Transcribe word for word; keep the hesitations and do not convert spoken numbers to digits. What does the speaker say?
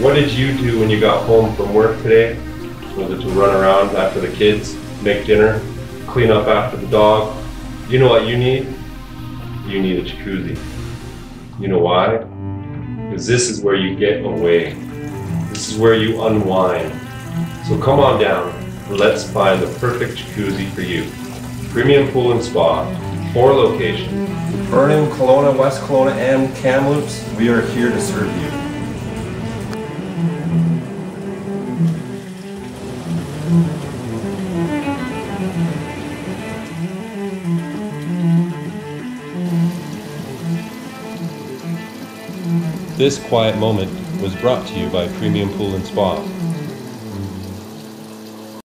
What did you do when you got home from work today? Was it to run around after the kids, make dinner, clean up after the dog? You know what you need? You need a jacuzzi. You know why? Because this is where you get away. This is where you unwind. So come on down and let's find the perfect jacuzzi for you. Premium Pool and Spa, four locations. Vernon, Kelowna, West Kelowna, and Kamloops, we are here to serve you. This quiet moment was brought to you by Premium Pool and Spa.